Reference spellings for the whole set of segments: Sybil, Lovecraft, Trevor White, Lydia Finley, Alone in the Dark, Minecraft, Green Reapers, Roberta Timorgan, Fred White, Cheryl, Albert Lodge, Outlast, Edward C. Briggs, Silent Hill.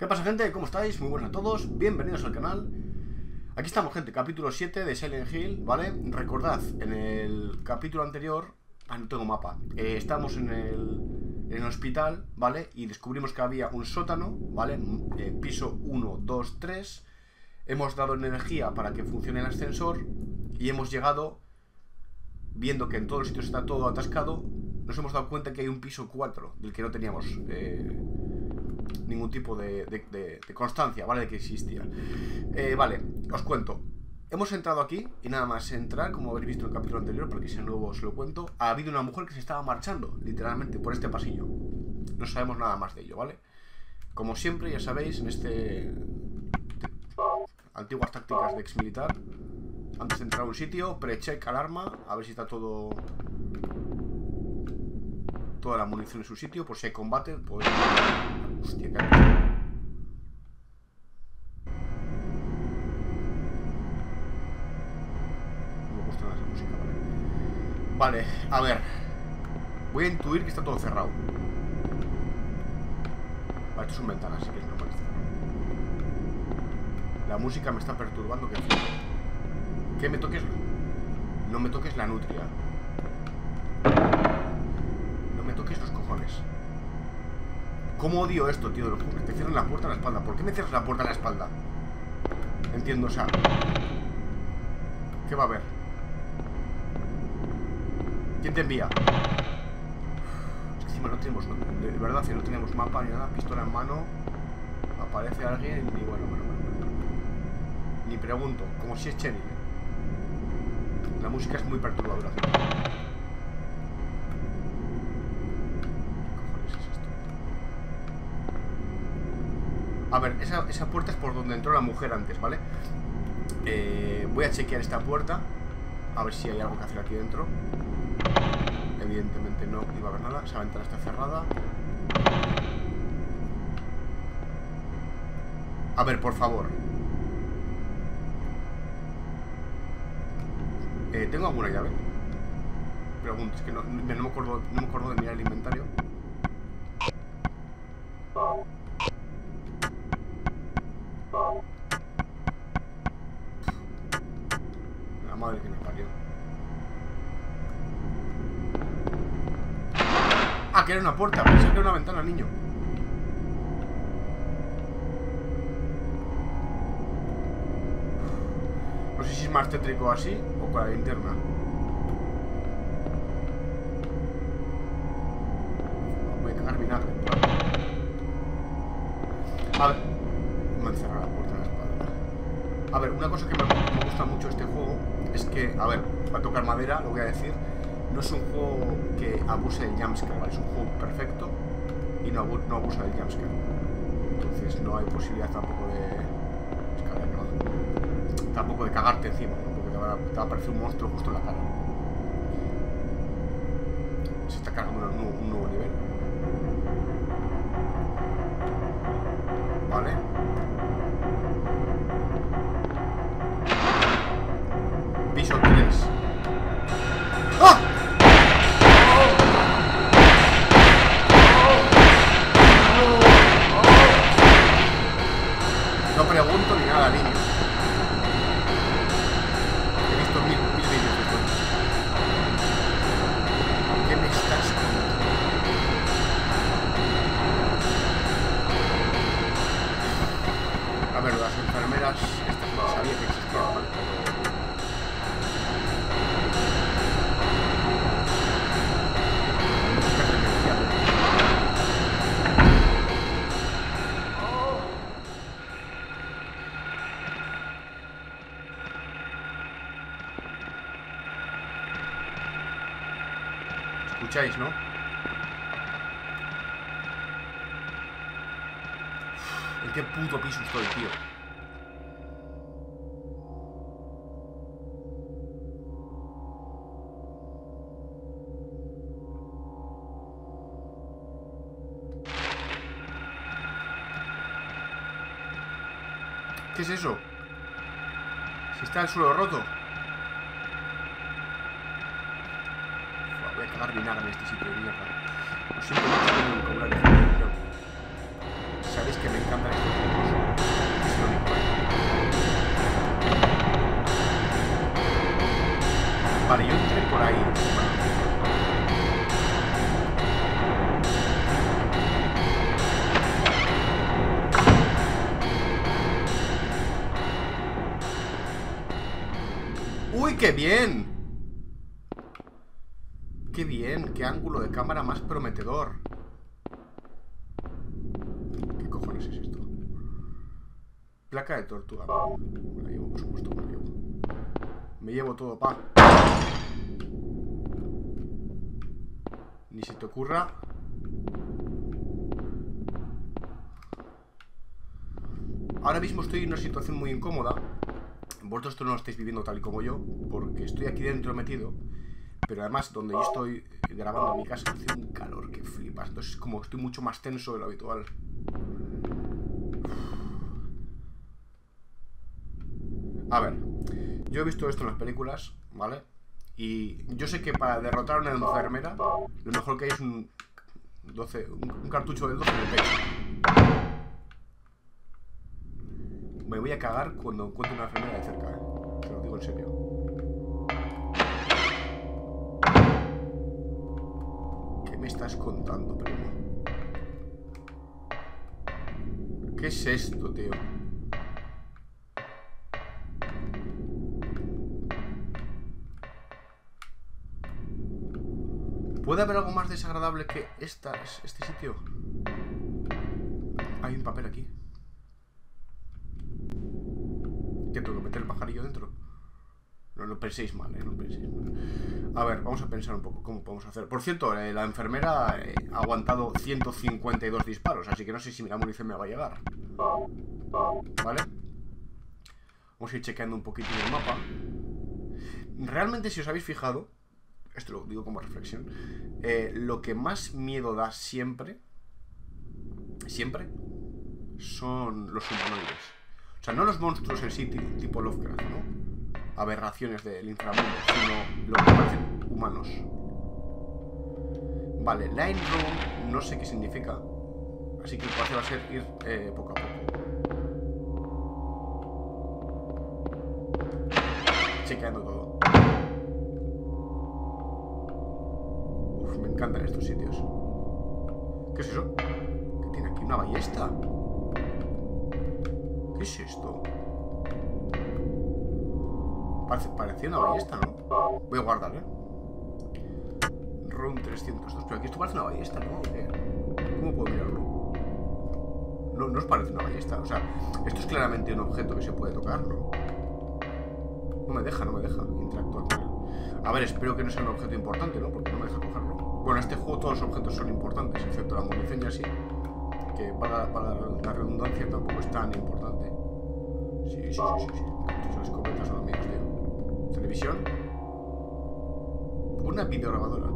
¿Qué pasa, gente? ¿Cómo estáis? Muy buenas a todos, bienvenidos al canal. Aquí estamos, gente, capítulo 7 de Silent Hill, ¿vale? Recordad, en el capítulo anterior... Ah, no tengo mapa. Estábamos en el hospital, ¿vale? Y descubrimos que había un sótano, ¿vale? Piso 1, 2, 3. Hemos dado energía para que funcione el ascensor y hemos llegado, viendo que en todos los sitios está todo atascado, nos hemos dado cuenta que hay un piso 4 del que no teníamos ningún tipo de constancia, ¿vale? De que existía. Vale, os cuento. Hemos entrado aquí y nada más entrar, como habéis visto en el capítulo anterior, porque si es nuevo os lo cuento, ha habido una mujer que se estaba marchando, literalmente, por este pasillo. No sabemos nada más de ello, ¿vale? Como siempre, ya sabéis, en este... Antiguas tácticas de ex-militar. Antes de entrar a un sitio, pre-check alarma, a ver si está todo... Toda la munición en su sitio, por si hay combate, pues... Hostia, cara. No me gusta nada esa música, vale. Vale, a ver. Voy a intuir que está todo cerrado. Vale, esto son ventanas, así que es normal. La música me está perturbando que... ¿Qué me toques? No me toques la nutria. No me toques los cojones. ¿Cómo odio esto, tío? Te cierran la puerta a la espalda. ¿Por qué me cierras la puerta a la espalda? Entiendo, o sea... ¿Qué va a haber? ¿Quién te envía? Es que encima no tenemos... De verdad, si no tenemos mapa ni nada, pistola en mano... Aparece alguien y bueno. Ni pregunto, como si es Cheryl. La música es muy perturbadora, gente. A ver, esa puerta es por donde entró la mujer antes, ¿vale? Voy a chequear esta puerta. A ver si hay algo que hacer aquí dentro. Evidentemente no iba a haber nada. Esa ventana está cerrada. A ver, por favor. ¿Tengo alguna llave? Pregunto, es que no me acuerdo de mirar el inventario. La madre que me parió. Ah, que era una puerta, pensé que era una ventana, niño. No sé si es más tétrico así o con la linterna. Voy a cagar vinagre. A ver. Me han cerrado la puerta en la espalda. A ver, una cosa que me gusta mucho de este juego es que, a ver, va a tocar madera, lo voy a decir. No es un juego que abuse del jumpscare, ¿vale? Es un juego perfecto y no abusa del jumpscare. Entonces no hay posibilidad tampoco de... Escalar, ¿no? Tampoco de cagarte encima, ¿no? Porque te va a aparecer un monstruo justo en la cara. Se está cargando un nuevo nivel. Vale. Piso 3. ¡Ah! No pregunto ni nada, niño. Escucháis, ¿no? ¿En qué puto piso estoy, tío? ¿Qué es eso? Si está el suelo roto. Voy a cagar vinagre en este sitio de mierda. Lo siento mucho que me cobran. sabéis que me encantan estos juegos. Es lo único. Vale, yo entré por ahí. ¡Uy, qué bien! ¡Qué bien! ¡Qué ángulo de cámara más prometedor! ¿Qué cojones es esto? Placa de tortuga. Me la llevo, por supuesto, me la llevo. Me llevo todo, pa. Ni se te ocurra. Ahora mismo estoy en una situación muy incómoda. Vosotros esto no lo estáis viviendo tal y como yo, porque estoy aquí dentro metido. Pero además, donde yo estoy grabando en mi casa, hace un calor que flipas. Entonces, como estoy mucho más tenso de lo habitual. A ver, yo he visto esto en las películas, ¿vale? Y yo sé que para derrotar a una enfermera, lo mejor que hay es un cartucho del 12 en el pecho. Me voy a cagar cuando encuentre una enfermera de cerca, ¿eh? Te lo digo en serio. ¿Me estás contando, primo? ¿Qué es esto, tío? ¿Puede haber algo más desagradable que este sitio? Hay un papel aquí. ¿Qué tengo que meter el pajarillo dentro? No lo penséis mal, ¿eh? No penséis mal. A ver, vamos a pensar un poco cómo podemos hacer. Por cierto, la enfermera ha aguantado 152 disparos, así que no sé si la munición me va a llegar. ¿Vale? Vamos a ir chequeando un poquito el mapa. Realmente, si os habéis fijado, esto lo digo como reflexión, lo que más miedo da siempre, son los humanoides. O sea, no los monstruos en sí, tipo Lovecraft, ¿no? Aberraciones del inframundo, sino lo que parecen humanos. Vale, Line Room no sé qué significa, así que el paseo va a ser ir poco a poco, chequeando todo. Uf, me encantan estos sitios. ¿Qué es eso? ¿Qué tiene aquí? ¿Una ballesta? ¿Qué es esto? Parecía una ballesta, ¿no? Voy a guardar, ¿eh? Room 302. Pero aquí esto parece una ballesta, ¿no? ¿Cómo puedo mirarlo? No, no os parece una ballesta. O sea, esto es claramente un objeto que se puede tocar, ¿no? No me deja interactuar con él. A ver, espero que no sea un objeto importante, ¿no? Porque no me deja cogerlo. Bueno, en este juego todos los objetos son importantes, excepto la munición y así. Que para la redundancia tampoco es tan importante. Sí. Las escopetas son amigos, tío. Televisión. Una videograbadora.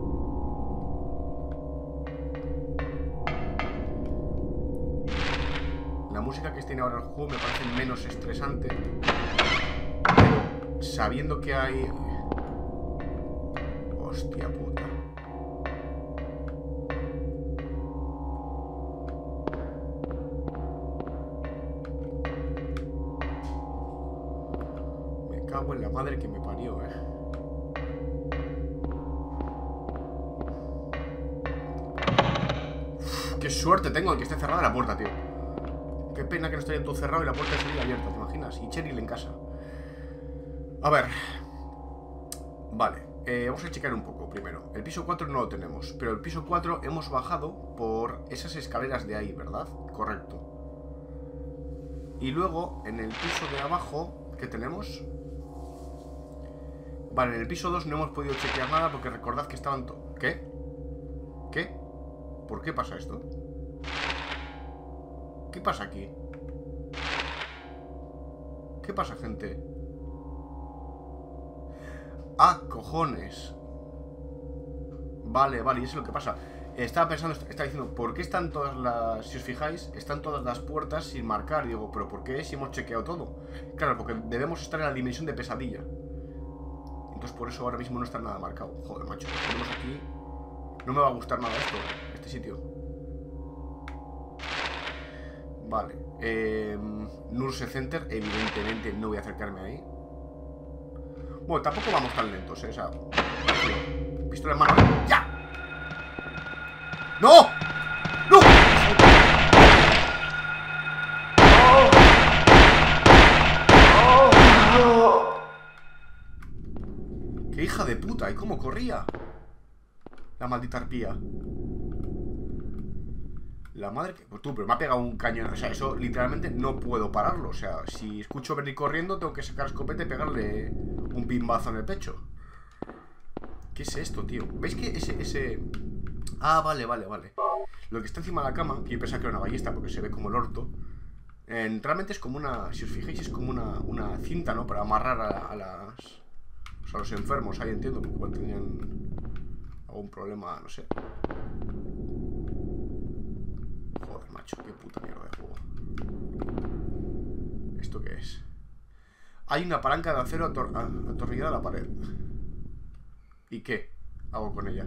La música que tiene ahora el juego me parece menos estresante, pero sabiendo que hay... Hostia puta. Me cago en la madre que me parió, eh. ¡Qué suerte tengo que esté cerrada la puerta, tío! Qué pena que no esté todo cerrado y la puerta de salida abierta, ¿te imaginas? Y Cheryl en casa. A ver. Vale, vamos a checar un poco primero. El piso 4 no lo tenemos, pero el piso 4 hemos bajado por esas escaleras de ahí, ¿verdad? Correcto. Y luego, en el piso de abajo, ¿qué tenemos? Vale, en el piso 2 no hemos podido chequear nada porque recordad que estaban... ¿Qué? ¿Qué? ¿Por qué pasa esto? ¿Qué pasa aquí? ¿Qué pasa, gente? ¡Ah, cojones! Vale, y eso es lo que pasa. Estaba pensando, estaba diciendo, ¿por qué están todas las... Si os fijáis, están todas las puertas sin marcar. Digo, ¿pero por qué? Si hemos chequeado todo. Claro, porque debemos estar en la dimensión de pesadilla. Entonces por eso ahora mismo no está nada marcado. Joder, macho, tenemos aquí... No me va a gustar nada esto, este sitio. Vale. Nurse Center, evidentemente no voy a acercarme ahí. Bueno, tampoco vamos tan lentos, ¿eh? O sea... Pistola en mano. ¡Ya! ¡No! ¡No! ¡Qué hija de puta! ¿Y cómo corría? La maldita arpía. La madre que... Pues tú, pero me ha pegado un cañón. O sea, eso literalmente no puedo pararlo. O sea, si escucho venir corriendo, tengo que sacar escopeta y pegarle un pimbazo en el pecho. ¿Qué es esto, tío? ¿Veis que ese... Ah, vale, vale, vale. Lo que está encima de la cama, que yo pensaba que era una ballesta porque se ve como el orto, realmente es como una... Si os fijáis, es como una cinta, ¿no? Para amarrar a las... O sea, a los enfermos. Ahí entiendo, porque igual tenían algún problema, no sé. Joder, macho, qué puta mierda de juego. ¿Esto qué es? Hay una palanca de acero atornillada a la pared. ¿Y qué hago con ella?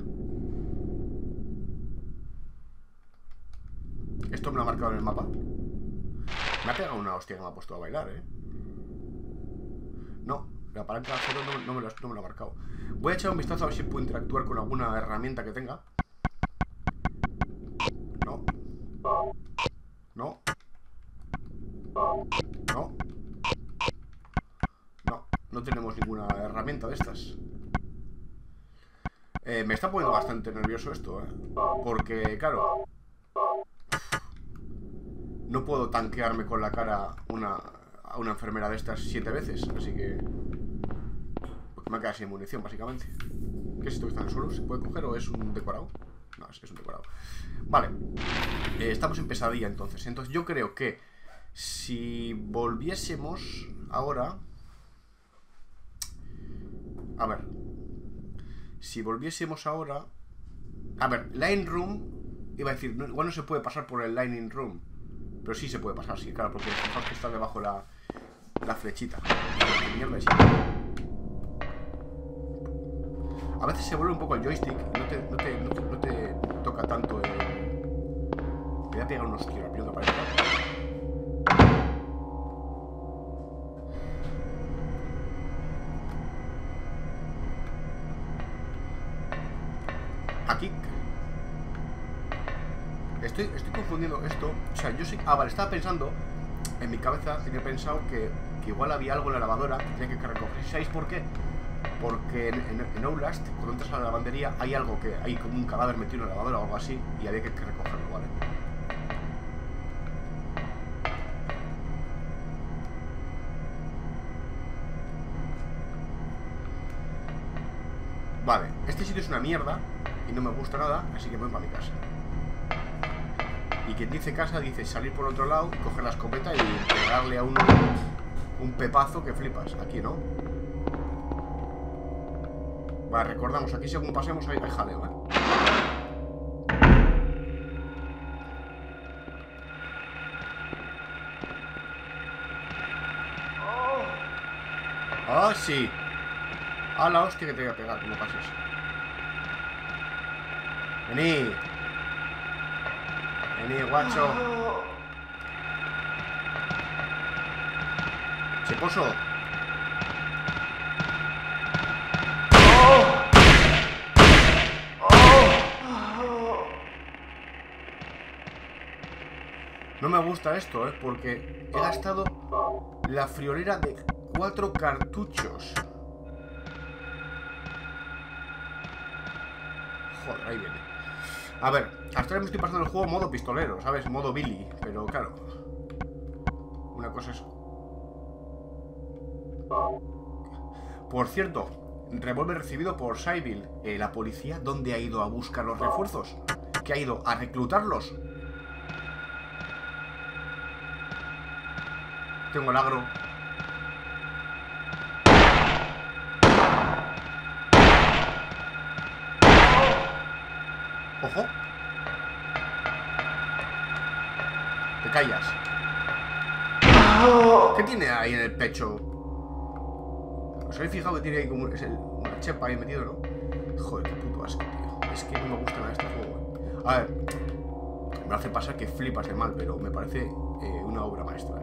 Esto me lo ha marcado en el mapa. Me ha pegado una hostia que me ha puesto a bailar, ¿eh? No, la palanca de acero no me lo ha marcado. Voy a echar un vistazo a ver si puedo interactuar con alguna herramienta que tenga. No. No. No. No, no tenemos ninguna herramienta de estas. Me está poniendo bastante nervioso esto, ¿eh? Porque, claro... No puedo tanquearme con la cara a una enfermera de estas 7 veces, así que... Porque me ha quedado sin munición, básicamente. ¿Qué es esto que está en el suelo? ¿Se puede coger o es un decorado? No, es un decorado. Vale. Estamos en pesadilla, entonces. Entonces yo creo que si volviésemos ahora... A ver. Si volviésemos ahora... A ver, Line Room... Iba a decir, no, igual no se puede pasar por el Lining Room. Pero sí se puede pasar, sí, claro, porque fijaos que está debajo la flechita. ¿Qué mierda es? A veces se vuelve un poco el joystick, no te toca tanto el... Me voy a pegar unos tiros, primero que aparezca. Aquí... Estoy confundiendo esto. O sea, yo sí... Ah, vale, estaba pensando. En mi cabeza tenía pensado que igual había algo en la lavadora que tenía que recoger. ¿Sabéis por qué? Porque en Outlast, cuando entras a la lavandería, hay algo que... Hay como un cadáver metido en la lavadora o algo así, y había que recogerlo, ¿vale? Vale, este sitio es una mierda y no me gusta nada, así que voy para mi casa. Y quien dice casa dice salir por otro lado, coger la escopeta y pegarle a uno un pepazo que flipas. Aquí, ¿no? Vale, recordamos, aquí según pasemos hay jaleo, ¿eh? ¡Ah, sí! ¡A la hostia que te voy a pegar, que no pases! ¡Vení! Vení, guacho. Cheposo. No me gusta esto, ¿eh? Porque he gastado la friolera de 4 cartuchos. Joder, ahí viene. A ver, hasta ahora me estoy pasando el juego modo pistolero, ¿sabes? Modo Billy, pero claro. Una cosa es... Por cierto, revólver recibido por Sybil. ¿La policía dónde ha ido a buscar los refuerzos? ¿Qué ha ido a reclutarlos? Tengo el agro. Ojo. Te callas. ¿Qué tiene ahí en el pecho? ¿Os habéis fijado que tiene ahí como una chepa ahí metido, no? Joder, qué puto asco, tío. Es que no me gusta nada este juego. A ver, me hace pasar que flipas de mal, pero me parece una obra maestra.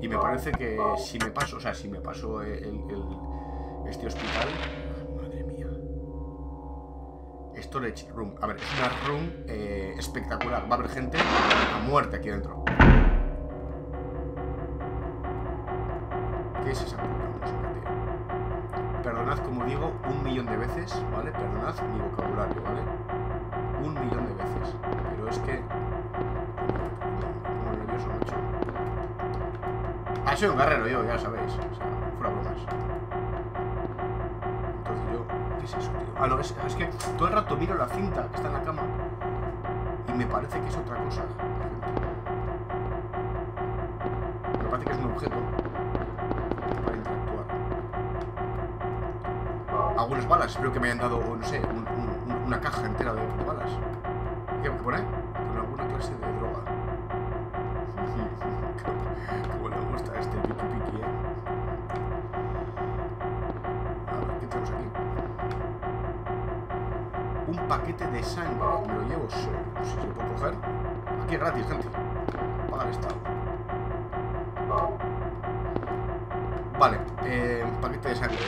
Y me parece que si me paso, o sea, si me paso este hospital... Madre mía. Storage room. A ver, es una room espectacular. Va a haber gente a muerte aquí dentro. ¿Qué es esa puta música, tío? Perdonad, como digo, 1.000.000 de veces, ¿vale? Perdonad mi vocabulario, ¿vale? 1.000.000 de veces. Pero es que... Como nervioso me he hecho. Ah, soy un guerrero yo, ya sabéis. O sea, fuera bromas. Entonces yo... ¿Qué es eso, tío? Ah, no, es que todo el rato miro la cinta que está en la cama y me parece que es otra cosa. Me parece que es un objeto. Algunas balas, espero que me hayan dado, no sé, una caja entera de balas. ¿Qué pone? Con alguna clase de droga. Como le gusta este piqui piqui, ¿eh? A ver, ¿qué tenemos aquí? Un paquete de sangre, me lo llevo solo. No sé si lo puedo coger. Aquí es gratis, gente. Paga el Estado. Vale, paquete de sangre.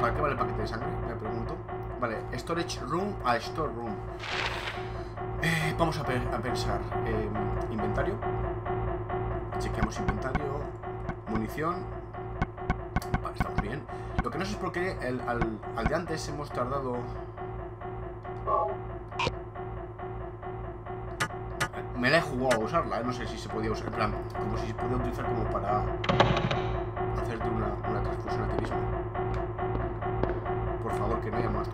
¿Para qué vale el paquete de sangre? Me pregunto. Vale, storage room a store room. Vamos a pensar. Inventario. Chequeamos inventario. Munición. Vale, estamos bien. Lo que no sé es por qué al de antes hemos tardado... Me la he jugado a usarla, no sé si se podía usar. En plan, como si se podía utilizar como para... hacerte una transfusión a ti mismo. Por favor, que no haya más.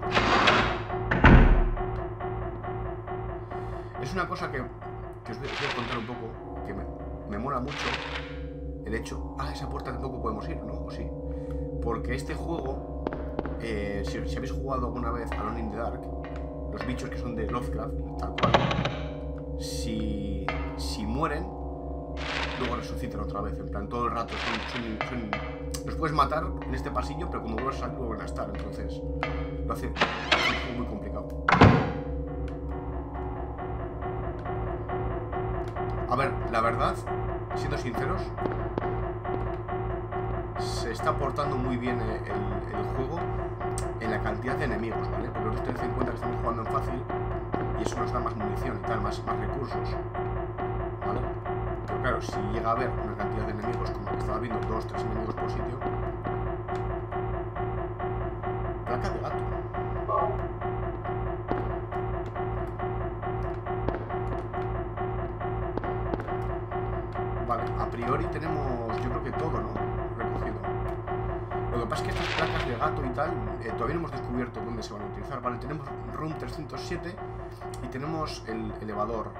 Es una cosa que os voy a contar un poco, que me mola mucho el hecho... Ah, esa puerta tampoco podemos ir, ¿no? O sí. Porque este juego, si habéis jugado alguna vez Alone in the Dark, los bichos que son de Lovecraft, tal cual, si mueren, luego resucitan otra vez. En plan, todo el rato son los puedes matar en este pasillo, pero cuando vuelvas a salir vuelven a estar, entonces lo hace muy complicado. A ver, la verdad, siendo sinceros, se está portando muy bien el juego en la cantidad de enemigos, ¿vale? Porque nosotros tenemos en cuenta que estamos jugando en fácil y eso nos da más munición y tal, más recursos, ¿vale? Pero claro, si llega a haber una cantidad de enemigos como la que estaba viendo, 2 o 3 enemigos por sitio. Placa de gato. Vale, a priori tenemos, yo creo que todo, ¿no? Recogido. Lo que pasa es que estas placas de gato y tal, todavía no hemos descubierto dónde se van a utilizar. Vale, tenemos Room 307 y tenemos el elevador.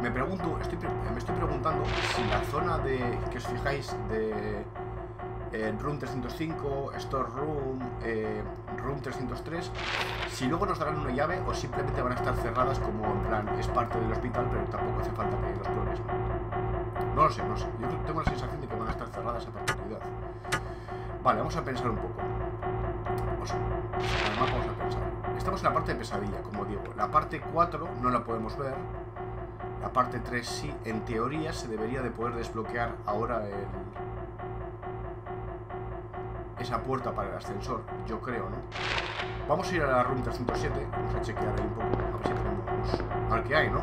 Me pregunto, me estoy preguntando si la zona de, que os fijáis, de Room 305, Store Room, Room 303, si luego nos darán una llave o simplemente van a estar cerradas como en plan, es parte del hospital, pero tampoco hace falta que los pruebes. No lo sé, no sé. Yo tengo la sensación de que van a estar cerradas a perpetuidad. Vale, vamos a pensar un poco. El mapa vamos a pensar. Estamos en la parte de pesadilla, como digo. La parte 4 no la podemos ver. La parte 3 sí, en teoría se debería de poder desbloquear ahora esa puerta para el ascensor, yo creo, ¿no? Vamos a ir a la room 307, vamos a chequear ahí un poco, a ver si tenemos... al que hay, ¿no?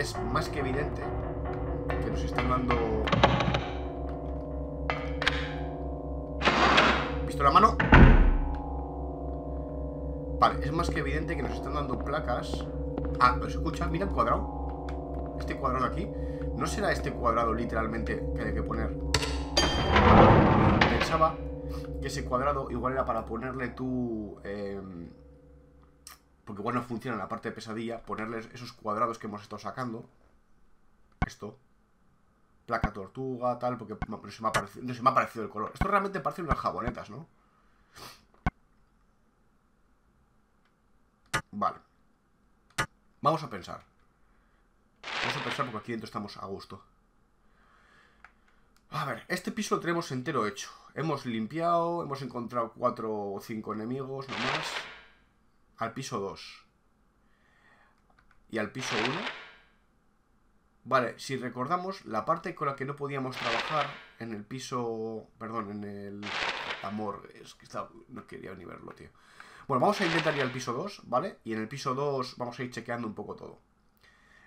Es más que evidente que nos están dando... ¿Visto la mano? Vale, es más que evidente que nos están dando placas. Ah, ¿os escucha? Mira el cuadrado. Este cuadrado de aquí. ¿No será este cuadrado literalmente que hay que poner? Pensaba que ese cuadrado igual era para ponerle tú... porque igual no funciona en la parte de pesadilla. Ponerle esos cuadrados que hemos estado sacando. Esto. Placa tortuga, tal, porque no se me ha parecido el color. Esto realmente parece unas jabonetas, ¿no? Vale. Vamos a pensar. Vamos a pensar porque aquí dentro estamos a gusto. A ver, este piso lo tenemos entero hecho. Hemos limpiado, hemos encontrado 4 o 5 enemigos nomás. Al piso 2. Y al piso 1. Vale, si recordamos, la parte con la que no podíamos trabajar en el piso... Perdón, en el... Amor, es que está... no quería ni verlo, tío. Bueno, vamos a intentar ir al piso 2, ¿vale? Y en el piso 2 vamos a ir chequeando un poco todo.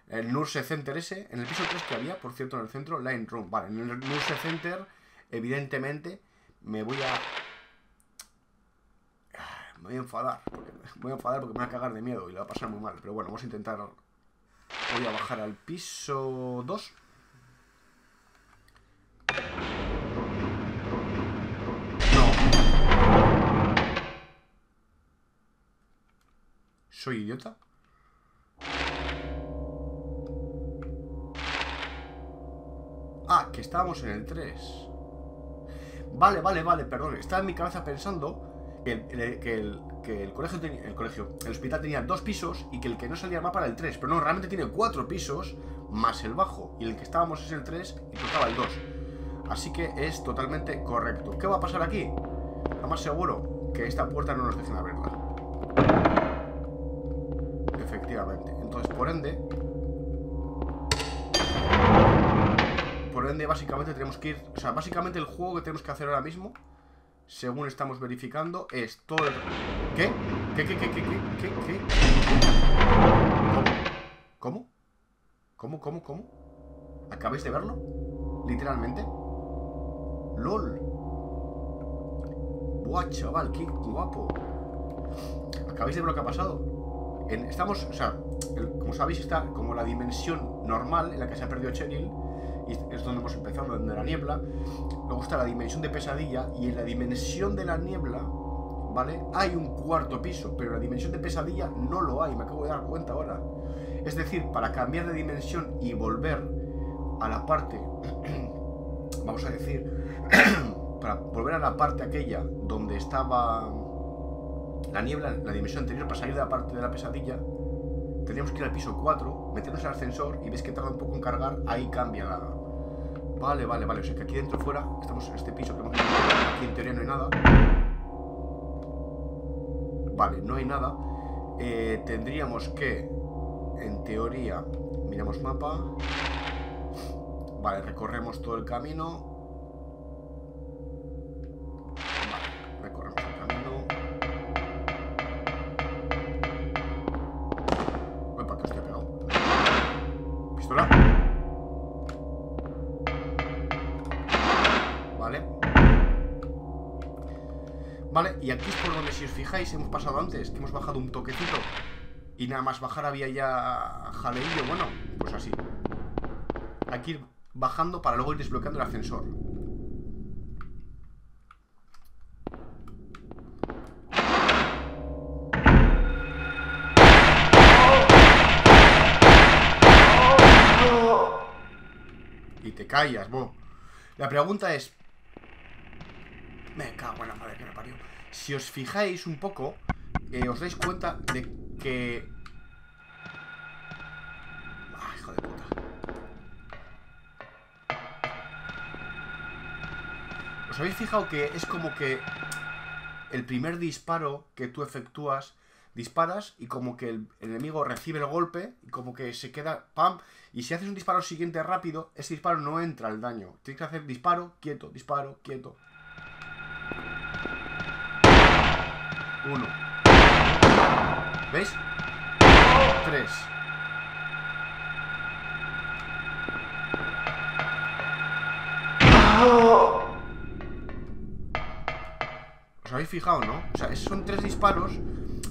El Nurse Center ese, en el piso 3 que había, por cierto, en el centro, Line Room. Vale, en el Nurse Center, evidentemente, me voy a... Me voy a enfadar. Me voy a enfadar porque me voy a cagar de miedo y lo va a pasar muy mal. Pero bueno, vamos a intentar... Voy a bajar al piso 2. No. ¿Soy idiota? Ah, que estábamos en el 3. Vale, vale, vale, perdón. Estaba en mi cabeza pensando el hospital tenía 2 pisos y que el que no salía al mapa era el 3. Pero no, realmente tiene 4 pisos más el bajo. Y el que estábamos es el 3 y tocaba el 2. Así que es totalmente correcto. ¿Qué va a pasar aquí? Lo más seguro, que esta puerta no nos dejen abrirla. Efectivamente. Entonces, por ende... básicamente tenemos que ir... O sea, básicamente el juego que tenemos que hacer ahora mismo, según estamos verificando, es todo el... ¿Qué? ¿Qué? ¿Cómo? ¿Cómo? ¿Acabáis de verlo? Literalmente. ¡Lol! ¡Buah, chaval! ¡Qué guapo! ¿Acabáis de ver lo que ha pasado? Estamos... O sea, como sabéis, está como la dimensión normal en la que se ha perdido Cheryl. Y es donde hemos empezado, donde la niebla. Luego está la dimensión de pesadilla. Y en la dimensión de la niebla, ¿vale? Hay un cuarto piso. Pero en la dimensión de pesadilla no lo hay. Me acabo de dar cuenta ahora. Es decir, para cambiar de dimensión y volver a la parte vamos a decir para volver a la parte aquella donde estaba la niebla, la dimensión anterior, para salir de la parte de la pesadilla teníamos que ir al piso 4, meternos al ascensor. Y ves que tarda un poco en cargar. Ahí cambia la... Vale, vale, vale. O sea que aquí dentro fuera, estamos en este piso que hemos... Aquí en teoría no hay nada. Vale, no hay nada. Tendríamos que... En teoría... Miramos mapa. Vale, recorremos todo el camino. Vale, recorremos el camino. Opa, que hostia he pegado. Pistola. Vale, y aquí es por donde, si os fijáis, hemos pasado antes, que hemos bajado un toquecito. Y nada más bajar había ya jaleillo, bueno, pues así. Hay que ir bajando para luego ir desbloqueando el ascensor. Y te callas, bo. La pregunta es... Me cago en la madre que me parió. Si os fijáis un poco, os dais cuenta de que... Ah, hijo de puta. ¿Os habéis fijado que es como que el primer disparo que tú efectúas, disparas y como que el enemigo recibe el golpe y como que se queda pam? Y si haces un disparo siguiente rápido, ese disparo no entra al daño. Tienes que hacer disparo, quieto, disparo, quieto. 1. ¿Veis? 3. ¿Os habéis fijado, no? O sea, esos son 3 disparos.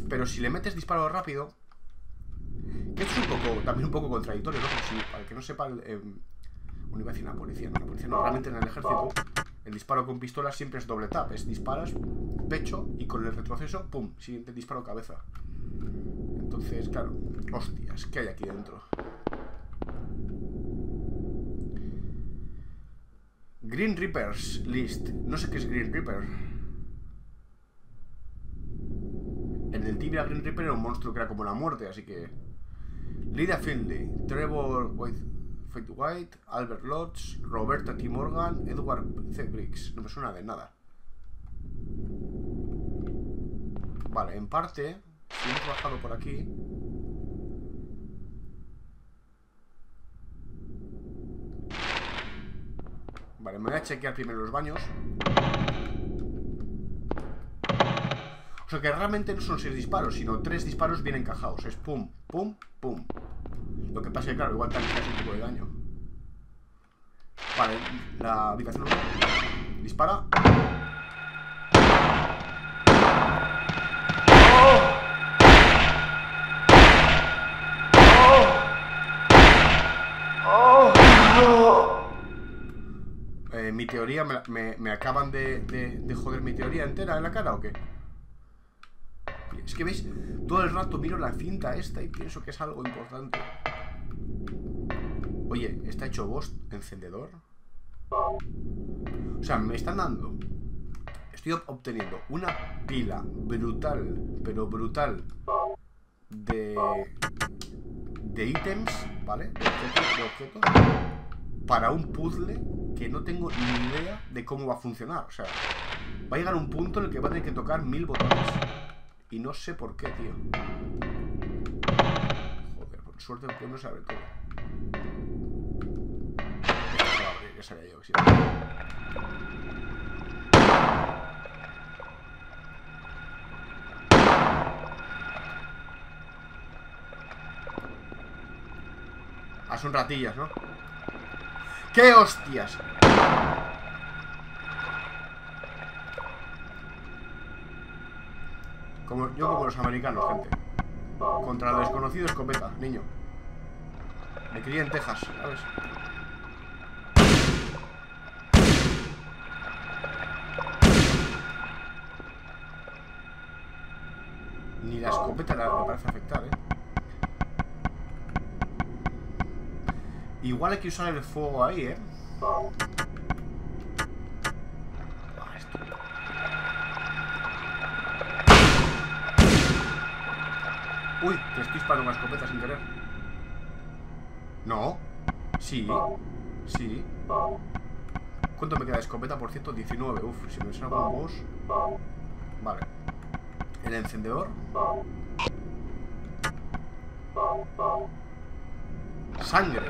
Pero si le metes disparo rápido... Que esto es un poco, también un poco contradictorio, ¿no? Si, para el que no sepa... Bueno, iba a decir la policía, ¿no? La policía no, realmente en el ejército... El disparo con pistola siempre es doble tap. Es disparas, pecho, y con el retroceso, pum, siguiente disparo, cabeza. Entonces, claro. Hostias, ¿qué hay aquí dentro? Green Reapers list. No sé qué es Green Reaper. En el Tibia, Green Reaper era un monstruo que era como la muerte, así que... Lydia Finley, Trevor White, Fred White, Albert Lodge, Roberta Timorgan, Edward C. Briggs. No me suena de nada. Vale, en parte, si hemos bajado por aquí... Vale, me voy a chequear primero los baños. O sea que realmente no son 6 disparos, sino 3 disparos bien encajados. Es pum, pum, pum. Lo que pasa es que, claro, igual también hace un tipo de daño. Vale, la habitación 1. Dispara. Mi teoría, me acaban de joder mi teoría entera en la cara, ¿o qué? Es que veis, todo el rato miro la cinta esta y pienso que es algo importante. Oye, ¿está hecho boss encendedor? O sea, me están dando. Estoy obteniendo una pila brutal, pero brutal, de ítems, ¿vale? De objetos, para un puzzle que no tengo ni idea de cómo va a funcionar. O sea, va a llegar un punto en el que va a tener que tocar 1000 botones. Y no sé por qué, tío. Joder, por suerte el pueblo sabe todo. Esto se va a abrir, ya sabía yo que sí. Ah, son ratillas, ¿no? ¡Qué hostias! Yo como los americanos, gente. Contra el desconocido, escopeta, niño. Me crié en Texas, ¿sabes? Ni la escopeta me parece afectar, ¿eh? Igual hay que usar el fuego ahí, ¿eh? Uy, te estoy disparando una escopeta sin querer. No. Sí. Sí. ¿Cuánto me queda de escopeta? Por 119. Uf, si me sale algún boss. Vale. El encendedor. Sangre.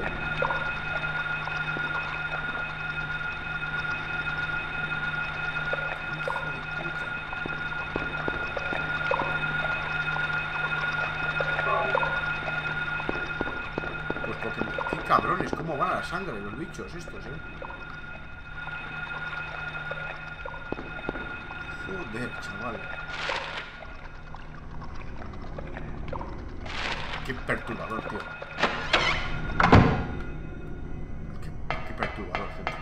Cabrones, cómo van a la sangre de los bichos estos, Joder, chaval. Qué perturbador, tío. Qué perturbador, gente.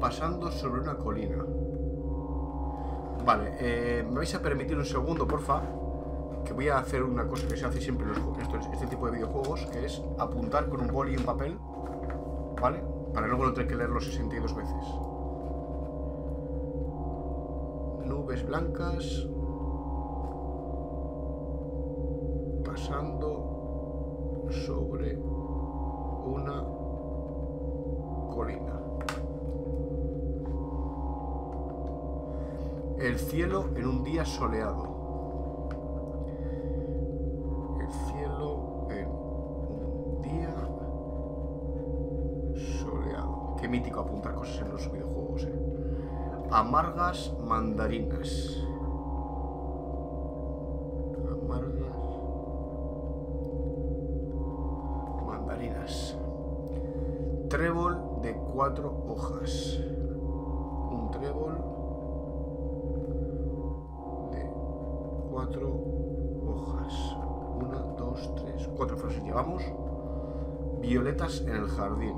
Pasando sobre una colina. Vale, me vais a permitir un segundo, porfa, que voy a hacer una cosa que se hace siempre en los juegos, este tipo de videojuegos, que es apuntar con un boli y un papel, ¿vale? Para luego no tener que leerlo 62 veces. Nubes blancas pasando sobre una colina. El cielo en un día soleado. El cielo en un día soleado. Qué mítico apuntar cosas en los videojuegos, Amargas mandarinas. Amargas mandarinas. Trébol de 4 hojas. Un trébol. 4 hojas. 1, 2, 3, 4 frases llevamos. Violetas en el jardín.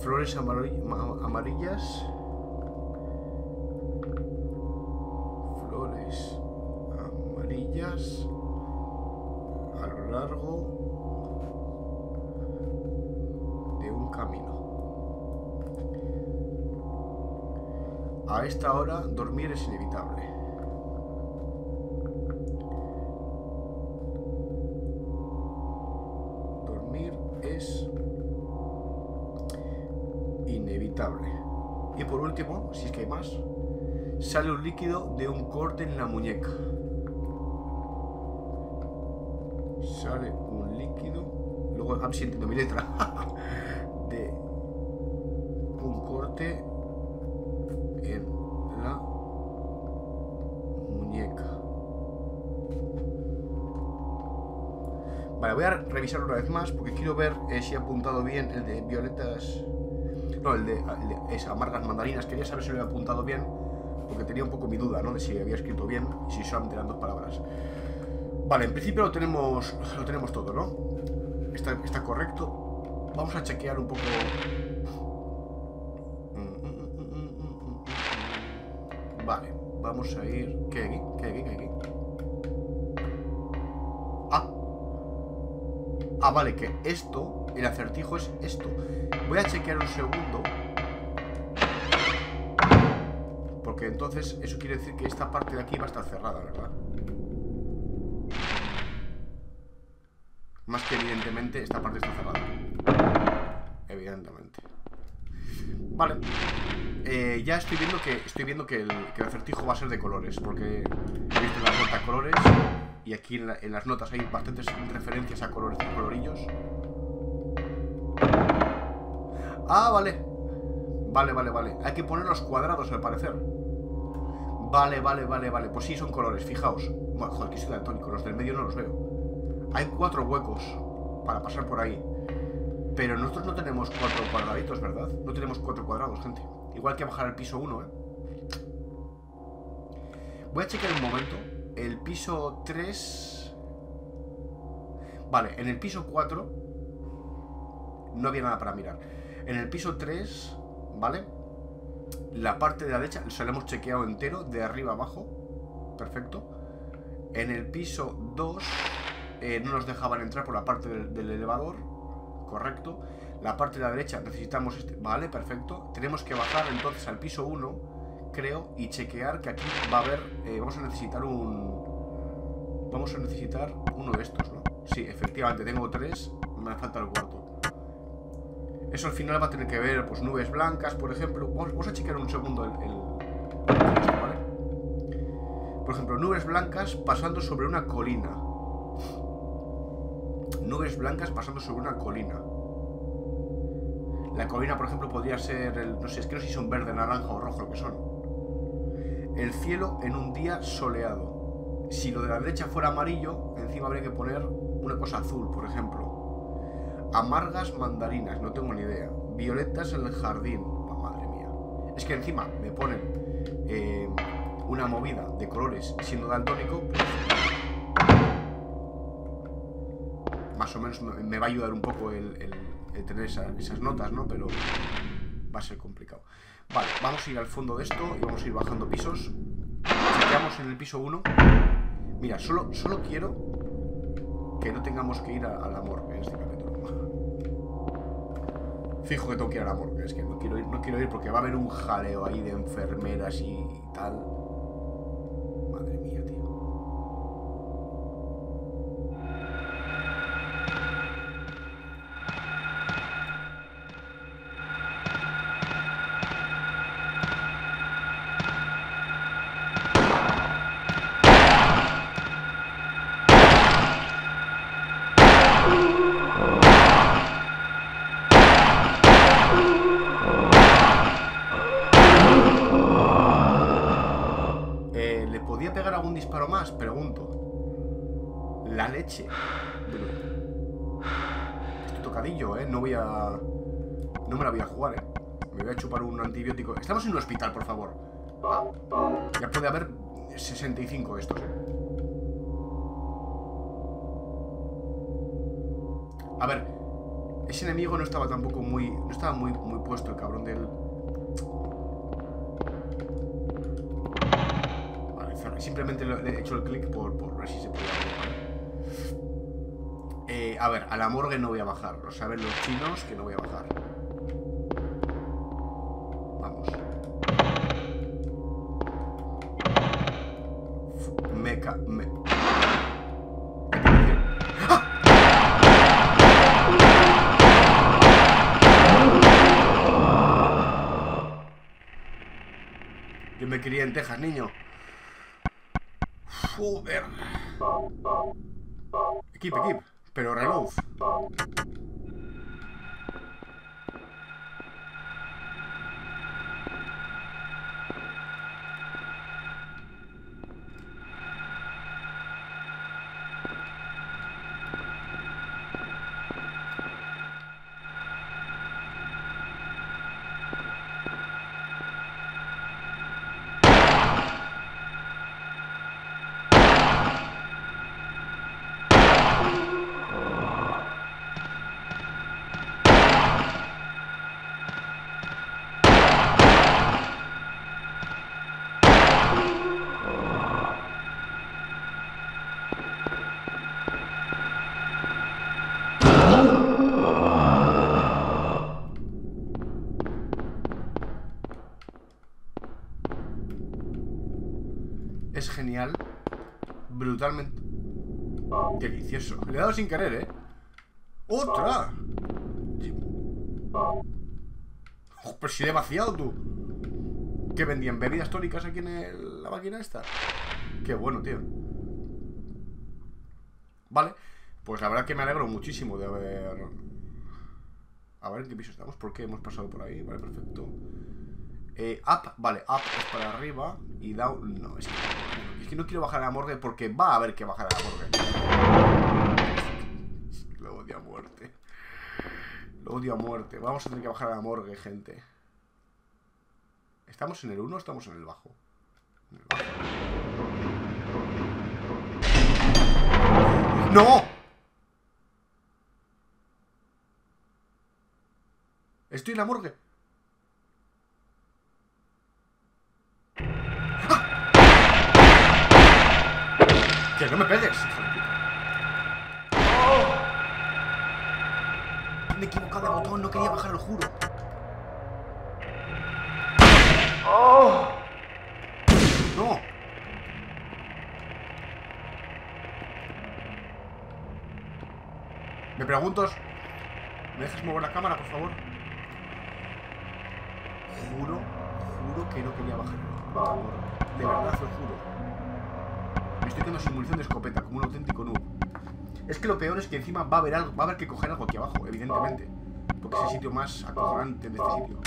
Flores amarillas. Flores un camino. A esta hora, dormir es inevitable. Y por último, si es que hay más, sale un líquido de un corte en la muñeca. Sale un líquido. Luego, ah, sí, entiendo mi letra. De un corte en la muñeca. Vale, voy a revisar una vez más porque quiero ver si he apuntado bien el de violetas. No, el de esas amargas mandarinas. Quería saber si lo había apuntado bien, porque tenía un poco mi duda, ¿no? De si había escrito bien y si solamente eran dos palabras. Vale, en principio lo tenemos todo, ¿no? Está correcto. Vamos a chequear un poco. Vale, vamos a ir. ¿Qué hay aquí? ¿Qué hay aquí? ¿Qué hay aquí? Ah, vale, que esto, el acertijo es esto. Voy a chequear un segundo, porque entonces eso quiere decir que esta parte de aquí va a estar cerrada, ¿verdad? Más que evidentemente esta parte está cerrada. Evidentemente. Vale. Ya estoy viendo que el acertijo va a ser de colores, porque he visto la nota colores y aquí en las notas hay bastantes referencias a colores, colorillos. Ah, vale. Vale. Hay que poner los cuadrados, al parecer. Vale. Pues sí, son colores, fijaos. Bueno, joder, que soy daltónico, los del medio no los veo. Hay cuatro huecos para pasar por ahí. Pero nosotros no tenemos cuatro cuadraditos, ¿verdad? No tenemos cuatro cuadrados, gente. Igual que bajar al piso 1, ¿eh? Voy a checar un momento. El piso 3... Vale, en el piso 4 no había nada para mirar. En el piso 3, ¿vale? La parte de la derecha, o sea, lo hemos chequeado entero, de arriba abajo. Perfecto. En el piso 2 no nos dejaban entrar por la parte del elevador. Correcto. La parte de la derecha necesitamos este. Vale, perfecto. Tenemos que bajar entonces al piso 1, creo, y chequear que aquí va a haber... Vamos a necesitar uno de estos, ¿no? Sí, efectivamente, tengo tres. Me falta el cuarto. Eso al final va a tener que ver, pues, nubes blancas, por ejemplo. Vamos a chequear un segundo esto, ¿vale? Por ejemplo, nubes blancas pasando sobre una colina. Nubes blancas pasando sobre una colina. La colina, por ejemplo, podría ser el... No sé, es que no sé si son verde, naranja o rojo lo que son. El cielo en un día soleado. Si lo de la derecha fuera amarillo, encima habría que poner una cosa azul, por ejemplo. Amargas mandarinas, no tengo ni idea. Violetas en el jardín. Oh, madre mía. Es que encima me ponen una movida de colores siendo daltónico, pues, más o menos me va a ayudar un poco el tener esas notas, ¿no? Pero va a ser complicado. Vale, vamos a ir al fondo de esto y vamos a ir bajando pisos. Chequeamos en el piso 1. Mira, solo quiero que no tengamos que ir al amor en este capítulo. Fijo que tengo que ir a la morgue, es que no quiero ir porque va a haber un jaleo ahí de enfermeras y tal. Madre mía, tío. No me la voy a jugar, ¿eh? Me voy a chupar un antibiótico. Estamos en un hospital, por favor. Ah, ya puede haber 65 de estos, ¿eh? A ver, ese enemigo no estaba tampoco muy... No estaba muy puesto el cabrón del... Vale, simplemente le he hecho el clic por ver si se podía jugar. A ver, a la morgue no voy a bajar. Lo saben los chinos que no voy a bajar. me crié en Texas, niño. Joder. Equip, equip. Pero reload. Es genial. Brutalmente delicioso. Le he dado sin querer, ¿eh? ¡Otra! Oh, pero si le he vaciado, tú. ¿Qué vendían? ¿Bebidas tónicas aquí en la máquina esta? Qué bueno, tío. Vale. Pues la verdad que me alegro muchísimo de haber... A ver en qué piso estamos. ¿Por qué hemos pasado por ahí? Vale, perfecto. Up, vale, up es para arriba. Y down, no, es que no quiero bajar a la morgue porque va a haber que bajar a la morgue. Lo odio a muerte. Lo odio a muerte. Vamos a tener que bajar a la morgue, gente. ¿Estamos en el 1 o estamos en el bajo? En el bajo. ¡No! Estoy en la morgue. ¡Que no me pegues! Me he equivocado de botón, no quería bajar, lo juro. ¡No! Me preguntas... ¿Me dejas mover la cámara, por favor? Juro, juro que no quería bajar. De verdad, lo juro. Estoy quedando sin munición de escopeta, como un auténtico noob. Es que lo peor es que encima va a haber algo, va a haber que coger algo aquí abajo, evidentemente. Porque es el sitio más acojonante de este sitio.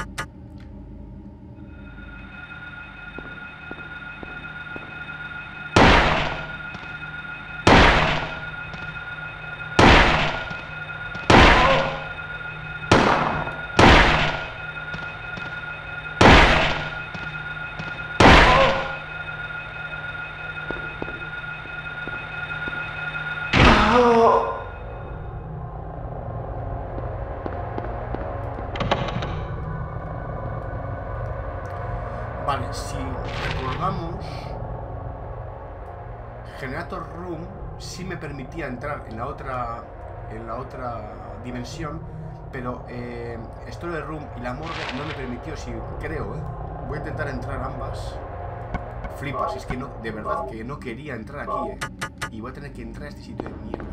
Permitía entrar en la otra dimensión, pero Story Room y la morgue no me permitió, si creo, voy a intentar entrar ambas. Flipas, es que no, de verdad que no quería entrar aquí, y voy a tener que entrar a este sitio de mierda.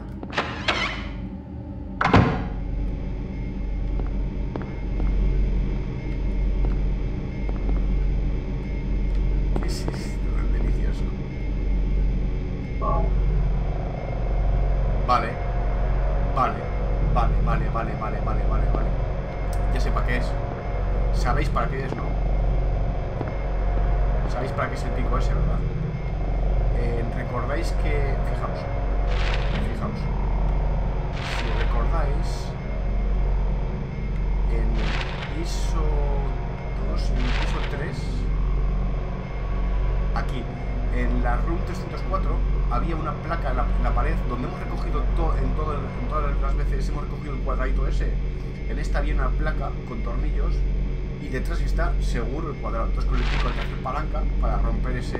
Seguro el cuadrado, entonces con el pico hay que hacer palanca para romper esa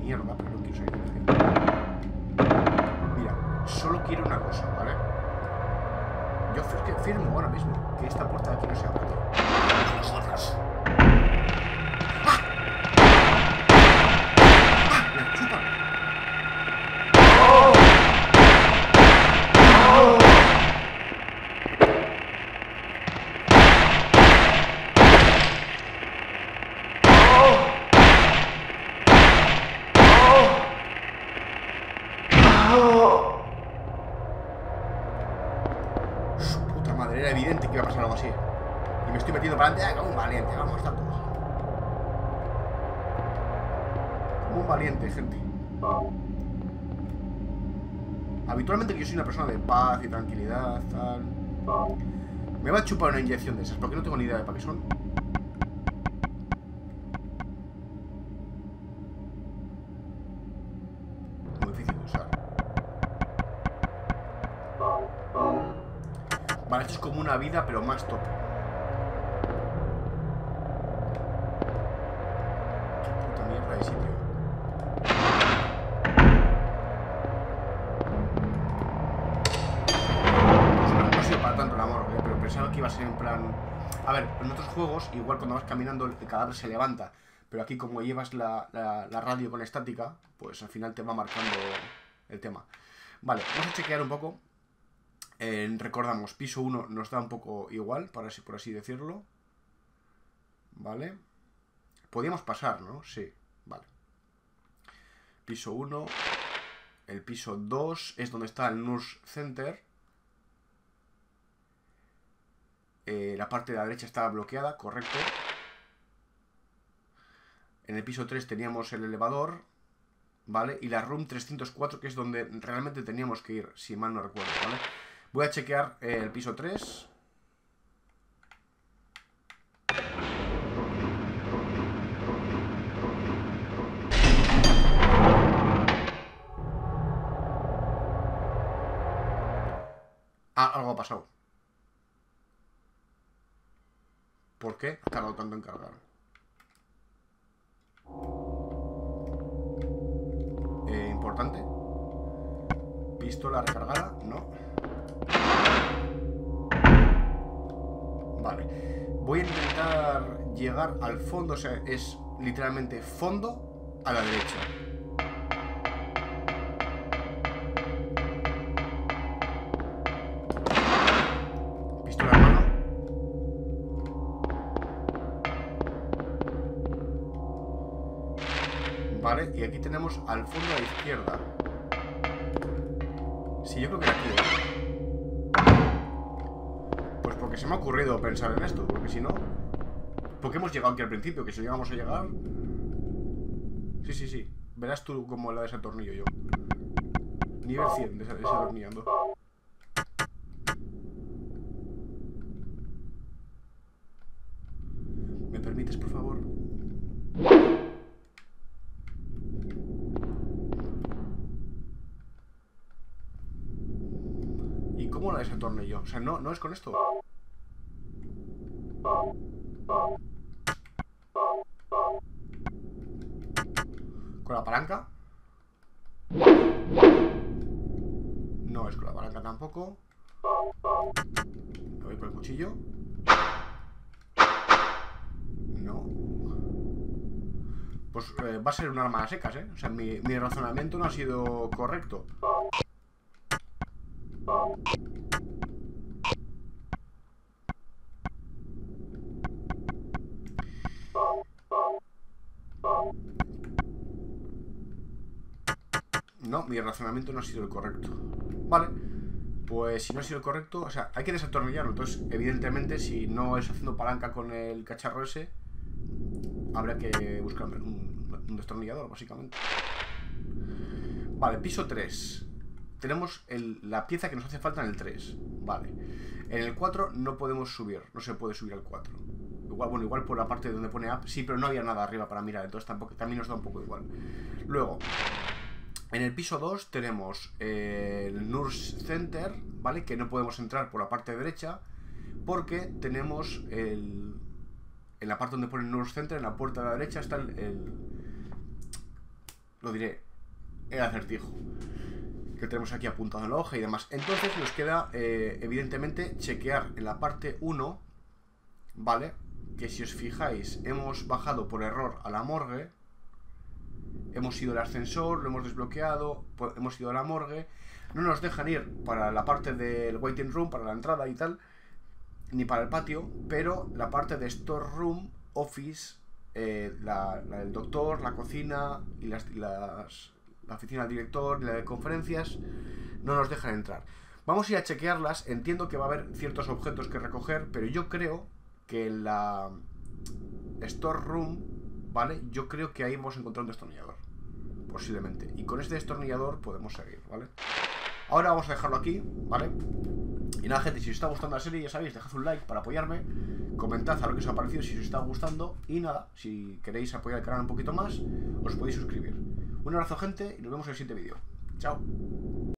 mierda, pero no quiero salir de aquí. Mira, solo quiero una cosa, ¿vale? Yo firmo ahora mismo que esta puerta de aquí no se abre. era evidente que iba a pasar algo así. Y me estoy metiendo para adelante como un valiente, vamos tampoco. Como un valiente, gente. Habitualmente que yo soy una persona de paz y tranquilidad, tal. Me va a chupar una inyección de esas, porque no tengo ni idea de para qué son. Muy difícil de usar. Vale, esto es como una vida, pero más top. A ver, en otros juegos, igual cuando vas caminando el cadáver se levanta, pero aquí como llevas la radio con estática, pues al final te va marcando el tema. Vale, vamos a chequear un poco. Recordamos, piso 1 nos da un poco igual, por así decirlo. Vale. Podíamos pasar, ¿no? Sí, vale. Piso 1. El piso 2 es donde está el Nurse Center. La parte de la derecha estaba bloqueada, correcto. En el piso 3 teníamos el elevador, ¿vale? Y la room 304, que es donde realmente teníamos que ir, si mal no recuerdo, ¿vale? Voy a chequear el piso 3. Ah, algo ha pasado. ¿Por qué ha tardado tanto en cargar? Importante. Pistola recargada, no. Vale. Voy a intentar llegar al fondo, o sea, es literalmente fondo a la derecha. Vale, y aquí tenemos al fondo a la izquierda. Sí, yo creo que era aquí. Pues porque se me ha ocurrido pensar en esto, porque si no... Porque hemos llegado aquí al principio, que si llegamos a llegar... Sí, sí, sí. Verás tú como la desatornillo yo. Nivel 100 desatornillando. ¿Me permites, por favor? ¿Cómo la desatornillo? O sea, no es con esto. ¿Con la palanca? No es con la palanca tampoco. Me voy con el cuchillo. No. Pues va a ser un arma a secas, ¿eh? O sea, mi razonamiento no ha sido correcto. No, mi razonamiento no ha sido el correcto. Vale, pues si no ha sido el correcto, o sea, hay que desatornillarlo. Entonces, evidentemente, si no es haciendo palanca con el cacharro ese, habrá que buscar un destornillador, básicamente. Vale, piso 3. Tenemos la pieza que nos hace falta en el 3. Vale. En el 4 no podemos subir. No se puede subir al 4. Igual, bueno, igual por la parte de donde pone up. Sí, pero no había nada arriba para mirar. Entonces tampoco, también nos da un poco igual. Luego, en el piso 2 tenemos el Nurse Center, ¿vale? Que no podemos entrar por la parte derecha. Porque tenemos en la parte donde pone el Nurse Center, en la puerta de la derecha, está lo diré, el acertijo que tenemos aquí apuntado en la hoja y demás. Entonces nos queda, evidentemente, chequear en la parte 1, ¿vale? Que si os fijáis, hemos bajado por error a la morgue, hemos ido al ascensor, lo hemos desbloqueado, hemos ido a la morgue, no nos dejan ir para la parte del waiting room, para la entrada y tal, ni para el patio, pero la parte de storeroom, office, la del doctor, la cocina y la oficina del director, la de conferencias, no nos dejan entrar. Vamos a ir a chequearlas. Entiendo que va a haber ciertos objetos que recoger, pero yo creo que en la storeroom, ¿vale? Yo creo que ahí hemos encontrado un destornillador, posiblemente. Y con este destornillador podemos seguir, ¿vale? Ahora vamos a dejarlo aquí, ¿vale? Y nada, gente, si os está gustando la serie, ya sabéis, dejad un like para apoyarme. Comentad a lo que os ha parecido, si os está gustando. Y nada, si queréis apoyar el canal un poquito más, os podéis suscribir. Un abrazo, gente, y nos vemos en el siguiente vídeo. Chao.